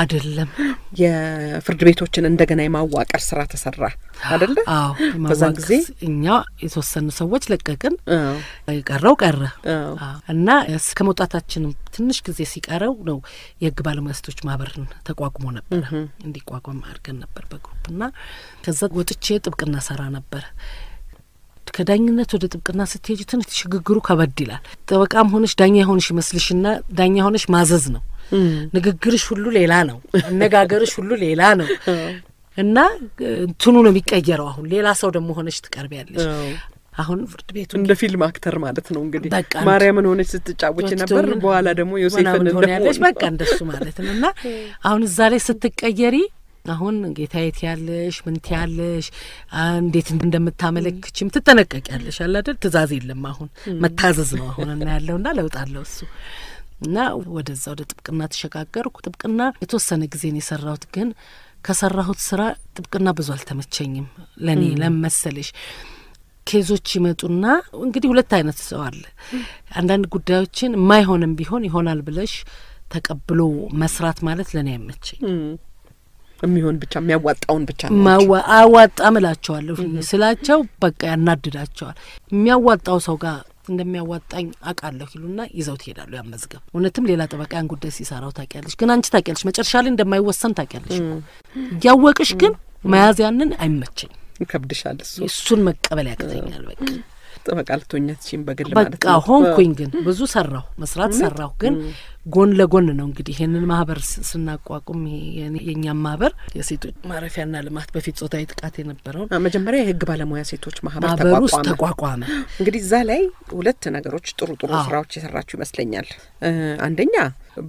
አይደለም የፍርድ ቤቶችን እንደገና የማዋቀር ስራ ተሰራ አይደለ አዎ በዛን ጊዜ እኛ የተወሰኑ ሰዎች ለቀቅን አይቀርው ቀረ እና እስከመውጣታችን ትንሽ ጊዜ ሲቀረው ነው የህግ ባለሙያዎች ማህበርን ተቋቁሞ ነበር እንዲቋቋም አድርገን ነበር በግሩፕና ከዛ ወጥቼ ጥብቅና ሰራ ነበር ከዳኝነት ወደ ጥብቅና ስትሄጂ ትንሽ ሽግግሩ ከበድ ይላል ጠበቃም ሆነሽ ዳኛ ሆነሽ መስልሽና ዳኛ ሆነሽ ማዘዝ ነው ንግግርሽ ሁሉ ሌላ ነው አነጋገርሽ ሁሉ ሌላ ነው እና እንትኑ ነው የሚቀየረው አሁን ሌላ ሰው ደሞ ሆነሽ ትቀርቢያለሽ አሁን ፍርድ ቤቱ እንደ ፊልም አክተር ማለት ነው እንግዲህ ማርያምን ሆነሽ ስትጫወቺ ነበር በኋላ ደሞ ዮሴፍን እንደሆነሽ በቃ እንደሱ ማለት ነውና አሁን እዛ ላይ ስትቀየሪ አሁን ጌታዬት ያለሽ ምን ትያለሽ እንዴት እንደምታመለክቺም ትተነቀቂያለሽ አላደል ትዛዝ የለም አሁን መታዘዝ ነው አሁን እና ያለውና ለውጣለው እሱ እና ወደዛው ለጥብቅና ተሸጋገርኩ ጥብቅና የተወሰነ ጊዜ ነው የሰራሁት ግን ከሰራሁት ስራ ጥብቅና ብዙ አልተመቸኝም ለኔ ለመሰለሽ ኬዞች ይመጡና እንግዲህ ሁለት አይነት ሰው አለ አንዳንድ ጉዳዮችን ማይሆንም ቢሆን ይሆናል ብለሽ ተቀብሎ መስራት ማለት ለኔ አይመቸኝ የሚሆን ብቻ የሚያዋጣውን ብቻ ነው ማዋ አዋጣምላቸዋለሁ ስላቸው በቃ ያናድዳቸዋል የሚያዋጣው ሰው ጋር እንደሚያዋጣኝ አቃለሁ ይሉና ይዘው ትሄዳሉ ያመዝገብ ወነተም ሌላ ጠበቃን ጉዳይ ሲሳራው ታቀያለሽ ግን አንቺ ታቀያለሽ መጨረሻ ላይ እንደማይወሰን ታቀያለሽ ያወቅሽ ግን ማያዝ ያንን አይመቸኝ ይከብድሻል እሱ እሱን መቀበል ያቀተኛል በቃ ተበቃልቶኛችን በግል ማለት ነው በቃ ሆንኩኝ ግን ብዙ ሰራው መስራት ሰራው ግን ጎን ለጎን ነው እንግዲህ ይሄንን ማህበር ስናቋቁም የኛ ማህበር የሴቶች ማረፊያና ልማት በፊጾታ ይጥቃት የነበረው መጀመሪያ የህግ ባለሙያ ሴቶች ማህበር ተቋቋመ ተቋቋመ እንግዲህ ዛ ላይ ሁለት ነገሮች ጥሩ ጥሩ ስራዎች እየሰራችሁ ይመስለኛል አንደኛ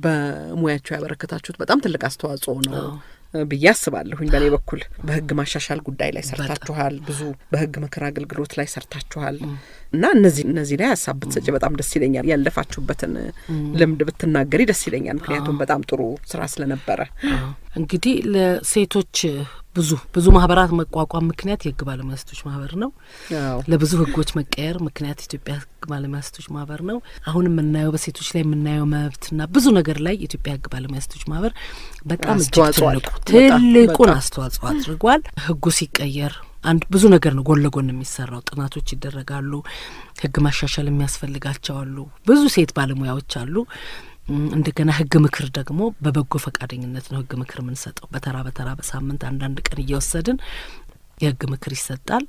በሙያቸው ያበረከታችሁት በጣም ትልቅ አስተዋጽኦ ነው በያስባለሁኝ በኔ በኩል በህግ ማሻሻል ጉዳይ ላይ ሰርታችኋል ብዙ በህግ መከራ አገልግሎት ላይ ሰርታችኋል እና እነዚህ እነዚህ ላይ ያሳብት ሰጭ በጣም ደስ ይለኛል ያለፋችሁበትን ልምድ ብትናገሪ ደስ ይለኛል ምክንያቱም በጣም ጥሩ ስራ ስለነበረ እንግዲህ ለሴቶች ብዙ ብዙ ማህበራት መቋቋም ምክንያት የህግ ባለሙያ ሴቶች ማህበር ነው ለብዙ ህጎች መቀየር ምክንያት ኢትዮጵያ ህግ ባለሙያ ሴቶች ማህበር ነው አሁን ምናየው በሴቶች ላይ ምናየው መብትና ብዙ ነገር ላይ ኢትዮጵያ ህግ ባለሙያ ሴቶች ማህበር በጣም ትልቁ ትልቁን አስተዋጽኦ አድርጓል ህጉ ሲቀየር አንድ ብዙ ነገር ነው ጎል ለጎን የሚሰራው ጥናቶች ይደረጋሉ ህግ ማሻሻል የሚያስፈልጋቸው አሉ ብዙ ሴት ባለሙያዎች አሉ እንደገና ህግ ምክር ደግሞ በበጎ ፈቃደኝነት ነው ህግ ምክር ምን ሰጠው በተራ በተራ በሳምንት አንድ አንድ ቀን እየወሰድን የህግ ምክር ይሰጣል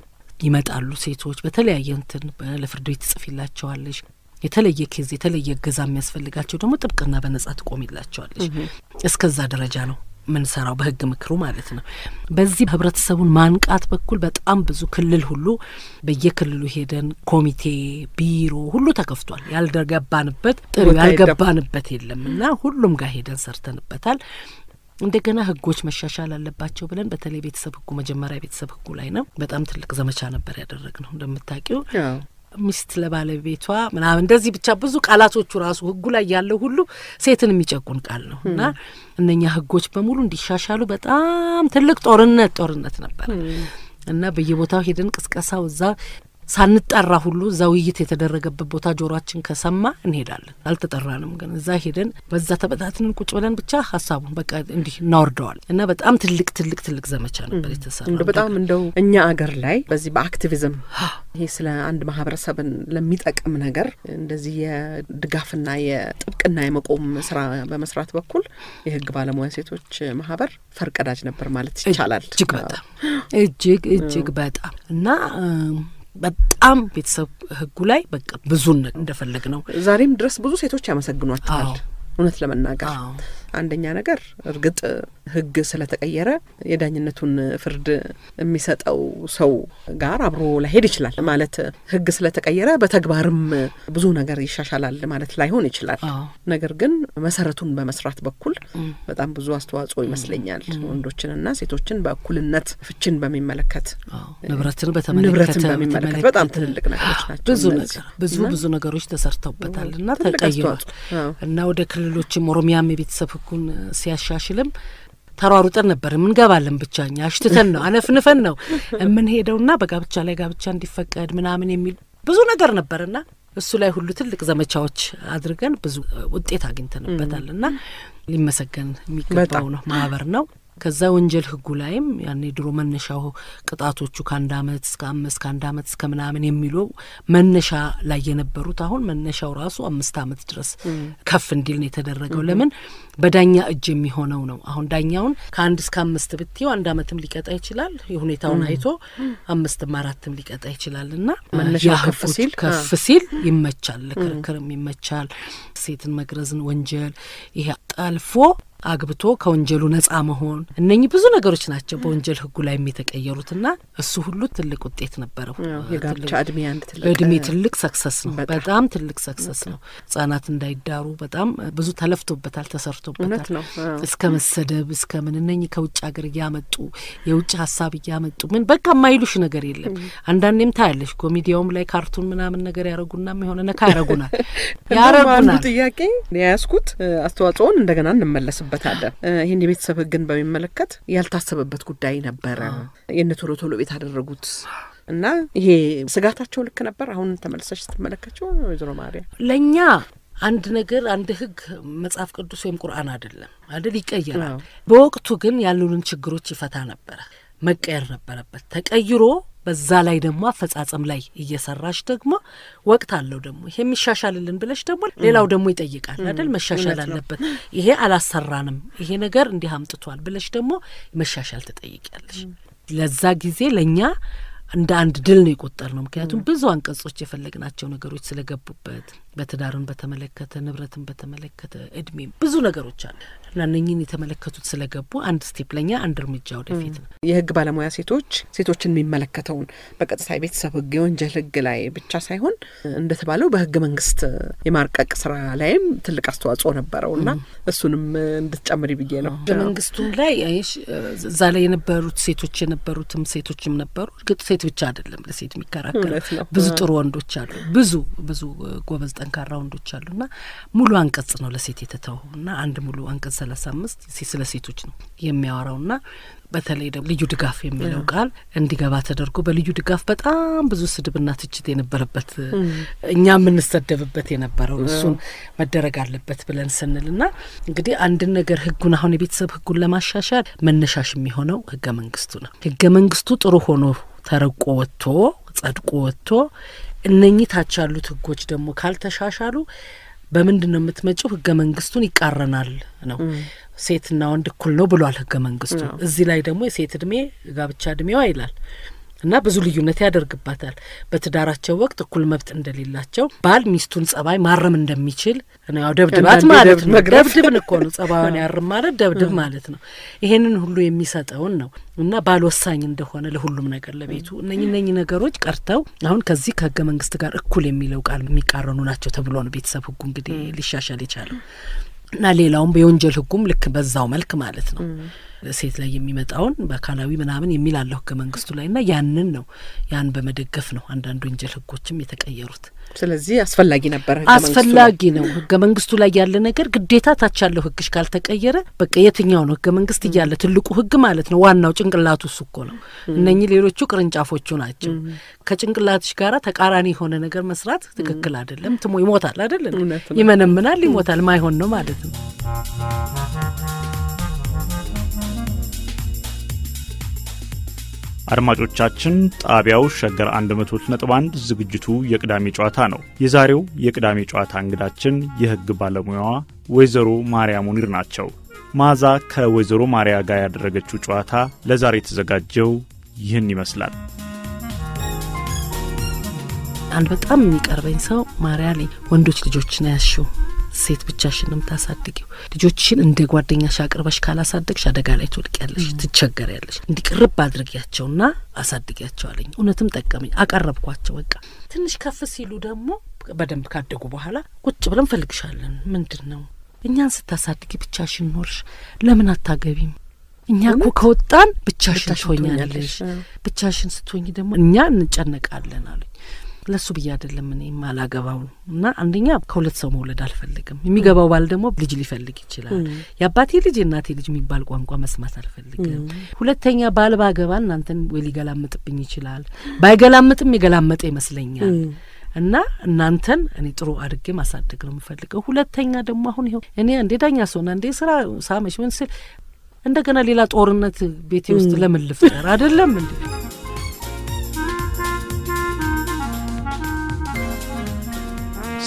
ይመጣሉ ሴቶች በተለያየ እንትን ለፍርድ ቤት ጽፍላቸው አለሽ የተለየ ኬዝ የተለየ ገዛ የሚያስፈልጋቸው ደግሞ ጥብቅና በነጻት ቆምላቸው አለሽ እስከዛ ደረጃ ነው ምን ሰራው በህግ ምክሩ ማለት ነው በዚህ ህብረተሰቡን ማንቃት በኩል በጣም ብዙ ክልል ሁሉ በየክልሉ ሄደን ኮሚቴ ቢሮ ሁሉ ተከፍቷል ያልደረገባንበት ጥሩ ያልገባንበት የለምና ሁሉም ጋር ሄደን ሰርተንበታል እንደገና ህጎች መሻሻል አለባቸው ብለን በተለይ ቤተሰብ ህጉ መጀመሪያ ቤተሰብ ህጉ ላይ ነው በጣም ትልቅ ዘመቻ ነበር ያደረግነው እንደምታውቂው ሚስት ለባለቤቷ ምናምን እንደዚህ ብቻ ብዙ ቃላቶቹ ራሱ ህጉ ላይ ያለው ሁሉ ሴትን የሚጨቁን ቃል ነውና እነኛ ህጎች በሙሉ እንዲሻሻሉ በጣም ትልቅ ጦርነት ጦርነት ነበር እና በየቦታው ሄደን ቅስቀሳው እዛ ሳንጣራ ሁሉ ዛውይት የተደረገበት ቦታ ጆሮአችን ከሰማ እንሄዳለን አልተጠራንም ግን እዛ ሄደን በዛ ተበታተንን ቁጭ ብለን ብቻ ሐሳቡን በቃ እንዲህ እናወርደዋል እና በጣም ትልቅ ትልቅ ትልቅ ዘመቻ ነበር የተሰራው እንዴ በጣም እንደው እኛ አገር ላይ በዚህ በአክቲቪዝም ይሄ ስለ አንድ ማህበረሰብን ለሚጠቅም ነገር እንደዚህ የድጋፍና የጥብቅና የመቆም ስራ በመስራት በኩል የህግ ባለሙያ ሴቶች ማህበር ፈርቀዳጅ ነበር ማለት ይቻላል እጅግ በጣም እጅግ እጅግ በጣም እና በጣም ቤተሰብ ህጉ ላይ በቃ ብዙ እንደፈለግነው ዛሬም ድረስ ብዙ ሴቶች ያመሰግኗቸዋል እውነት ለመናገር አንደኛ ነገር እርግጥ ህግ ስለተቀየረ የዳኝነቱን ፍርድ የሚሰጠው ሰው ጋር አብሮ ላይሄድ ይችላል ማለት ህግ ስለተቀየረ በተግባርም ብዙ ነገር ይሻሻላል ማለት ላይሆን ይችላል ነገር ግን መሰረቱን በመስራት በኩል በጣም ብዙ አስተዋጽኦ ይመስለኛል ወንዶችንና ሴቶችን በእኩልነት ፍችን በሚመለከት ንብረትን በተመለከተ በጣም ትልቅ ነገሮች ናቸው ብዙ ነገር ብዙ ብዙ ነገሮች ተሰርተውበታልና ተቀየሩ እና ወደ ክልሎችም ኦሮሚያም የቤተሰብ ህጉን ሲያሻሽልም ተራሩጠን ነበር ምን ገባለን ብቻኛ አሽተተን ነው አነፍንፈን ነው ምን ሄደውና በጋብቻ ላይ ጋብቻ እንዲፈቀድ ምናምን የሚል ብዙ ነገር ነበርና እሱ ላይ ሁሉ ትልቅ ዘመቻዎች አድርገን ብዙ ውጤት አግኝተንበታልና ሊመሰገን የሚገባው ነው ማህበር ነው ከዛ ወንጀል ህጉ ላይም ያኔ ድሮ መነሻው ቅጣቶቹ ካንድ አመት እስከ አምስት ካንድ አመት እስከ ምናምን የሚሉ መነሻ ላይ የነበሩት አሁን መነሻው ራሱ አምስት አመት ድረስ ከፍ እንዲል ነው የተደረገው ለምን በዳኛ እጅ የሚሆነው ነው አሁን ዳኛውን ካንድ እስከ አምስት ብትዩ አንድ አመትም ሊቀጣ ይችላል የሁኔታውን አይቶ አምስትም አራትም ሊቀጣ ይችላልና መነሻው ከፍ ሲል ከፍ ሲል ይመቻል ክርክርም ይመቻል ሴትን መግረዝን ወንጀል ይሄ ጣልፎ አግብቶ ከወንጀሉ ነጻ መሆን እነኚህ ብዙ ነገሮች ናቸው በወንጀል ህጉ ላይ የሚተቀየሩትና እሱ ሁሉ ትልቅ ውጤት ነበረው የጋብቻ እድሜ አንድ ትልቅ እድሜ ትልቅ ሰክሰስ ነው በጣም ትልቅ ሰክሰስ ነው ህፃናት እንዳይዳሩ በጣም ብዙ ተለፍቶበታል ተሰርቶበታል እስከ መሰደብ እስከ ምን እነኚህ ከውጭ ሀገር ያመጡ የውጭ ሐሳብ ያመጡ ምን በቃ ማይሉሽ ነገር የለም አንዳንዴም ታያለሽ ኮሜዲያውም ላይ ካርቱን ምናምን ነገር ያረጉና የሚሆነ ነካ ያረጉናል ያረጉናል ጥያቄ ያስኩት አስተዋጽኦን እንደገና እንመለስ በታደ ይሄን የቤተሰብ ህግን በሚመለከት ያልታሰበበት ጉዳይ ነበር የነቶሎ ቶሎ ቤት አደረጉት እና ይሄ ስጋታቸው ልክ ነበር አሁን ተመለሰሽ ተመለከቸው ወይዘሮ ማርያ ለኛ አንድ ነገር አንድ ህግ መጽሐፍ ቅዱስ ወይም ቁርአን አይደለም አይደል ይቀየራል በወቅቱ ግን ያሉን ችግሮች ይፈታ ነበር መቀየር ነበርበት ተቀይሮ በዛ ላይ ደግሞ አፈጻጸም ላይ እየሰራሽ ደግሞ ወቅት አለው ደግሞ ይሄም ይሻሻልልን ብለሽ ደግሞ ሌላው ደግሞ ይጠይቃል አይደል መሻሻል አለበት ይሄ አላሰራንም ይሄ ነገር እንዲያምጥቷል ብለሽ ደግሞ መሻሻል ተጠይቂያለሽ ለዛ ጊዜ ለኛ እንደ አንድ ድል ነው ይቆጠርነው ምክንያቱም ብዙ አንቀጾች የፈለግናቸው ነገሮች ስለገቡበት በትዳሩን በተመለከተ ንብረትን በተመለከተ እድሜም ብዙ ነገሮች አለ እናንኝን የተመለከቱት ስለገቡ አንድ ስቴፕ ለኛ አንድ እርምጃ ወደፊት ነው የህግ ባለሙያ ሴቶች ሴቶችን የሚመለከቱን በቀጥታ ቤተሰብ ህግ ወንጀል ህግ ላይ ብቻ ሳይሆን እንደተባለው በህግ መንግስት የማርቀቅ ስራ ላይም ትልቅ አስተዋጽኦ ነበርውና እሱንም እንድትጨምሪ ብዬ ነው በመንግስቱ ላይ አይሽ እዛ ላይ የነበሩት ሴቶች የነበሩትም ሴቶችም ነበሩ ግጥ ሴት ብቻ አይደለም ለሴት የሚከራከሩ ብዙ ጥሩ ወንዶች አሉ ብዙ ብዙ ጎበዝ ጠንካራ ወንዶች አሉና ሙሉ አንቀጽ ነው ለሴት የተተውና አንድ ሙሉ አንቀጽ ሰላሳ አምስት ሲስለ ሴቶች ነው የሚያወራውና በተለይ ደግሞ ልዩ ድጋፍ የሚለው ቃል እንዲገባ ተደርጎ በልዩ ድጋፍ በጣም ብዙ ስድብና ትችት የነበረበት እኛ ምን ሰደብበት የነበረው እሱን መደረግ አለበት ብለን ስንልና እንግዲህ አንድ ነገር ህጉን አሁን የቤተሰብ ህጉን ለማሻሻል መነሻሽ የሚሆነው ህገ መንግስቱ ነው ህገ መንግስቱ ጥሩ ሆኖ ተረቆ ወጥቶ ጻድቆ ወጥቶ እነኚህ ታች ያሉት ህጎች ደግሞ ካልተሻሻሉ በመንድነው የምትመጪው ህገ መንግስቱን ይቃረናል ነው ሴትና ወንድ እኩል ነው ብሏል ህገ መንግስቱ እዚህ ላይ ደግሞ የሴት እድሜ ጋብቻ እድሜው አይላል እና ብዙ ልዩነት ያደርግባታል በትዳራቸው ወቅት እኩል መብት እንደሌላቸው ባል ሚስቱን ጸባይ ማረም እንደሚችል ነው ደብድባት ማለት ነው ደብድብን እኮ ነው ጸባዩን ያርም ማለት ደብድብ ማለት ነው ይሄንን ሁሉ የሚሰጠውን ነው እና ባል ወሳኝ እንደሆነ ለሁሉም ነገር ለቤቱ እነኚህ ነገሮች ቀርተው አሁን ከዚህ ከህገ መንግስት ጋር እኩል የሚለው ቃል የሚቃረኑ ናቸው ተብሎ ነው ቤተሰብ ህጉ እንግዲህ ሊሻሻል ይችላል እና ሌላውም በወንጀል ህጉም ልክ በዛው መልክ ማለት ነው ሴት ላይ የሚመጣውን በካላዊ ምናምን የሚላለው ከመንግስቱ ላይና ያንን ነው ያን በመደገፍ ነው አንድ አንድ ወንጀል ህጎችም የተቀየሩት ስለዚህ አስፈልጊ ነበር ህገ መንግስቱ አስፈልጊ ነው ህገ መንግስቱ ላይ ያለ ነገር ግዴታ ታች ያለው ህግሽ ካልተቀየረ በቃ የትኛው ነው ህገ መንግስት ይያለ ትልቁ ህግ ማለት ነው ዋናው ጭንቅላቱ ሱኮ ነው እነኚህ ሌሎቹ ቅርንጫፎቹ ናቸው ከጭንቅላትሽ ጋራ ተቃራኒ ሆነ ነገር መስራት ትክክል አይደለም ትሞ ይሞታል አይደል ይመነምናል ይሞታል ማይሆን ነው ማለት ነው አድማጮቻችን ጣቢያው ሸገር መቶ ነጥብ አንድ ዝግጅቱ የቅዳሜ ጨዋታ ነው። የዛሬው የቅዳሜ ጨዋታ እንግዳችን የህግ ባለሙያዋ ወይዘሮ ማርያ ሙኒር ናቸው። ማዛ ከወይዘሮ ማርያ ጋር ያደረገችው ጨዋታ ለዛሬ ተዘጋጀው ይህን ይመስላል። አንድ በጣም የሚቀርበኝ ሰው ማርያ ላይ ወንዶች ልጆች ናቸው ሴት ብቻሽንም ታሳድጊው ልጆችሽን እንደ ጓደኛሽ አቅርበሽ ካላሳደግሽ አደጋ ላይ ትወድቂያለሽ ትቸገሪያለሽ እንዲቀርብ አድርጊያቸውና አሳድጊያቸው አለኝ እነተም ተቀመኝ አቀርብኳቸው በቃ ትንሽ ከፍ ሲሉ ደግሞ በደንብ ካደጉ በኋላ ቁጭ ብለን ፈልግሻለን ምንድነው እኛን ስታሳድጊ ብቻሽን ኖርሽ ለምን አታገቢም እኛኮ ከወጣን ብቻሽን ሆኛለሽ ብቻሽን ስትሆኚ ደግሞ እኛ እንጨነቃለን አለኝ ለሱ ብዬ አይደለም እኔ ማላገባው እና አንደኛ ከሁለት ሰው መውለድ አልፈልግም የሚገባው ባል ደግሞ ልጅ ሊፈልግ ይችላል ያባቴ ልጅ እናቴ ልጅ የሚባል ቋንቋ መስማት አልፈልግም ሁለተኛ ባል ባገባ እናንተን ወይ ሊገላምጥብኝ ይችላል ባይገላምጥም ይገላምጥ ይመስለኛል እና እናንተን እኔ ጥሩ አድርጌ ማሳደግ ነው የምፈልገው ሁለተኛ ደግሞ አሁን ይሄ እኔ እንደዳኛ ሰውና እንደ ስራ ሳመሽ ምን ስል እንደገና ሌላ ጦርነት ቤቴ ውስጥ ለምን ልፍጠር አይደለም እንዴ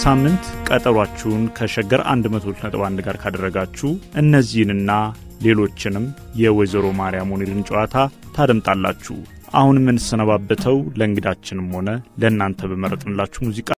ሳምንት ቀጠሯችሁን ከሸገር መቶ ነጥብ አንድ ጋር ካደረጋችሁ እነዚህንና ሌሎችንም የወይዘሮ ማርያ ሙኒርን ጨዋታ ታደምጣላችሁ። አሁን ምን ሰነባበተው ለእንግዳችንም ሆነ ለእናንተ በመረጥንላችሁ ሙዚቃ